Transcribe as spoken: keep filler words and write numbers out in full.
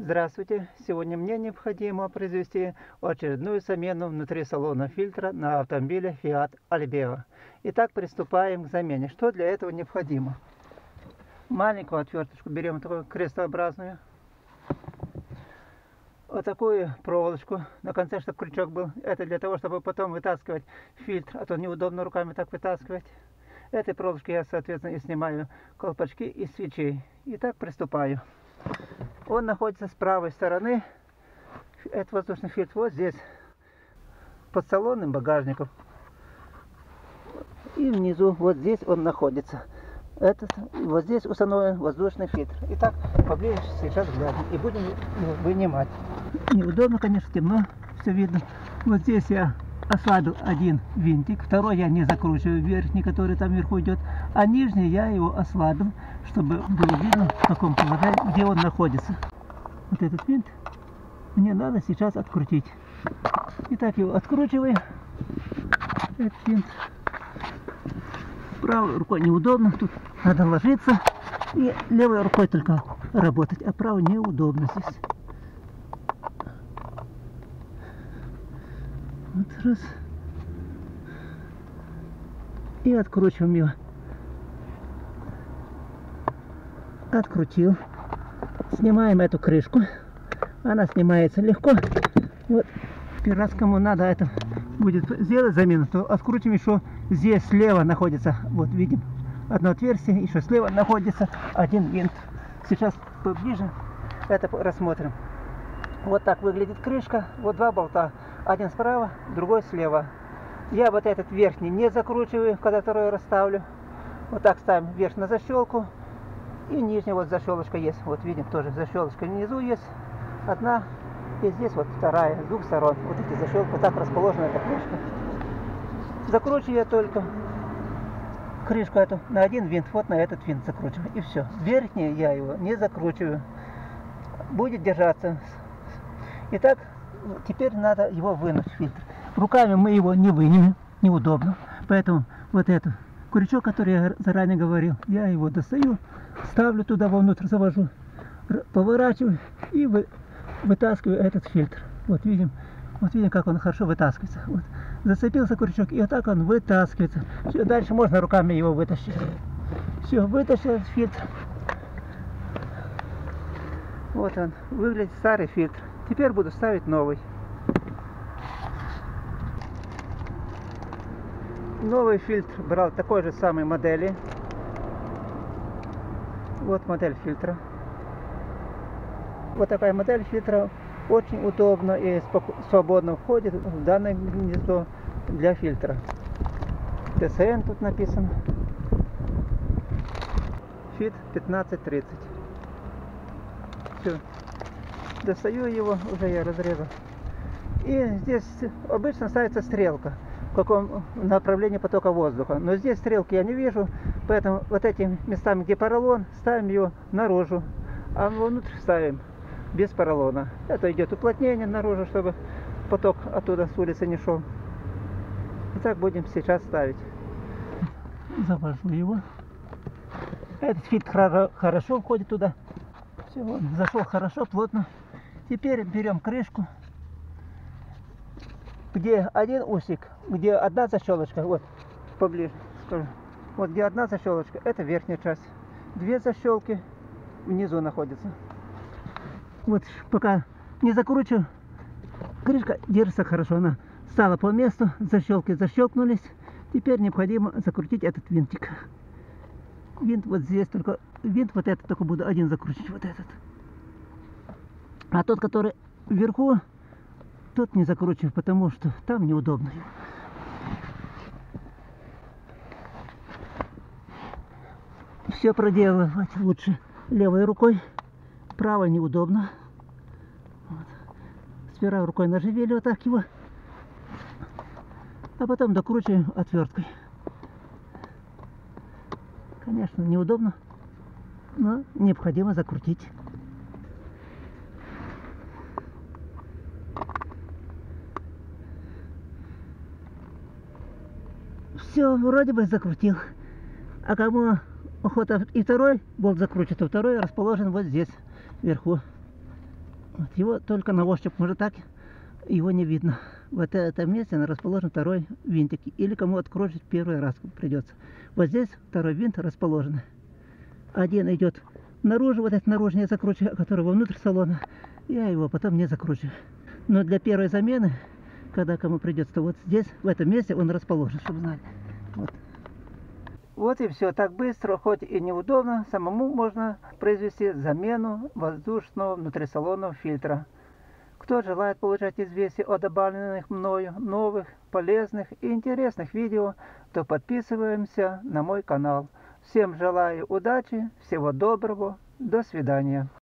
Здравствуйте! Сегодня мне необходимо произвести очередную замену внутри салона фильтра на автомобиле Fiat Albea. Итак, приступаем к замене. Что для этого необходимо? Маленькую отверточку берем, такую крестообразную. Вот такую проволочку, на конце, чтобы крючок был. Это для того, чтобы потом вытаскивать фильтр, а то неудобно руками так вытаскивать. Этой проволочкой я, соответственно, и снимаю колпачки и свечей. Итак, приступаю. Он находится с правой стороны, этот воздушный фильтр, вот здесь, под салонным багажником. И внизу, вот здесь он находится. Этот, вот здесь установлен воздушный фильтр. Итак, поближе сейчас глянем и будем вынимать. Неудобно, конечно, темно, все видно. Вот здесь я ослабил один винтик, второй я не закручиваю, верхний, который там вверху идет, а нижний я его ослабил, чтобы было видно, в каком положении, где он находится. Вот этот винт мне надо сейчас открутить. Итак, его откручиваем. Этот винт. Правой рукой неудобно, тут надо ложиться, и левой рукой только работать, а правой неудобно здесь. Вот раз. И откручиваем его. Открутил. Снимаем эту крышку. Она снимается легко. Вот. Первый раз, кому надо это будет сделать замену, то открутим еще. Здесь слева находится, вот видим, одно отверстие, еще слева находится один винт. Сейчас поближе это рассмотрим. Вот так выглядит крышка. Вот два болта. Один справа, другой слева. Я вот этот верхний не закручиваю, когда второй расставлю. Вот так ставим верх на защелку. И нижняя вот защелочка есть. Вот видим, тоже защелочка внизу есть. Одна. И здесь вот вторая, с двух сторон. Вот эти защелки. Вот так расположена эта крышка. Закручу я только крышку эту на один винт. Вот на этот винт закручиваю. И все. Верхний я его не закручиваю. Будет держаться. Итак, теперь надо его вынуть, фильтр. Руками мы его не вынем, неудобно. Поэтому вот этот крючок, который я заранее говорил, я его достаю, ставлю туда вовнутрь, завожу, поворачиваю и вы, вытаскиваю этот фильтр. Вот видим, вот видим, как он хорошо вытаскивается. Вот. Зацепился крючок, и вот так он вытаскивается. Все, дальше можно руками его вытащить. Все, вытащил этот фильтр. Вот он, выглядит старый фильтр. Теперь буду ставить новый. Новый фильтр брал такой же самой модели. Вот модель фильтра. Вот такая модель фильтра. Очень удобно и свободно входит в данное гнездо для фильтра. тэ эс эн тут написано. Фит пятнадцать тридцать. Все. Достаю его, уже я разрезал. И здесь обычно ставится стрелка, в каком направлении потока воздуха. Но здесь стрелки я не вижу, поэтому вот этими местами, где поролон, ставим его наружу, а внутрь ставим без поролона. Это идет уплотнение наружу, чтобы поток оттуда с улицы не шел. И так будем сейчас ставить. Завожу его. Этот фильтр хорошо входит туда. Все, вот, зашел хорошо, плотно. Теперь берем крышку, где один усик, где одна защелочка, вот поближе скажу. Вот где одна защелочка, это верхняя часть. Две защелки внизу находятся. Вот пока не закручу, крышка держится хорошо, она стала по месту, защелки защелкнулись. Теперь необходимо закрутить этот винтик. Винт вот здесь только, винт вот этот только буду один закручивать, вот этот. А тот, который вверху, тот не закручиваю, потому что там неудобно. Все проделывать лучше левой рукой, правой неудобно. Вот. С правой рукой наживили вот так его, а потом докручиваем отверткой. Конечно, неудобно, но необходимо закрутить. Все, вроде бы закрутил. А кому охота и второй болт закручивать, то второй расположен вот здесь, вверху. Вот, его только на ощупь, уже так его не видно. Вот в этом месте расположен второй винтик. Или кому откроешь первый раз придется. Вот здесь второй винт расположен. Один идет наружу, вот этот наружный я закручиваю, который внутрь салона. Я его потом не закручиваю. Но для первой замены, когда кому придется, вот здесь, в этом месте он расположен, чтобы знали. Вот. Вот и все. Так быстро, хоть и неудобно, самому можно произвести замену воздушного внутрисалонного фильтра. Кто желает получать известия о добавленных мною новых, полезных и интересных видео, то подписываемся на мой канал. Всем желаю удачи, всего доброго, до свидания.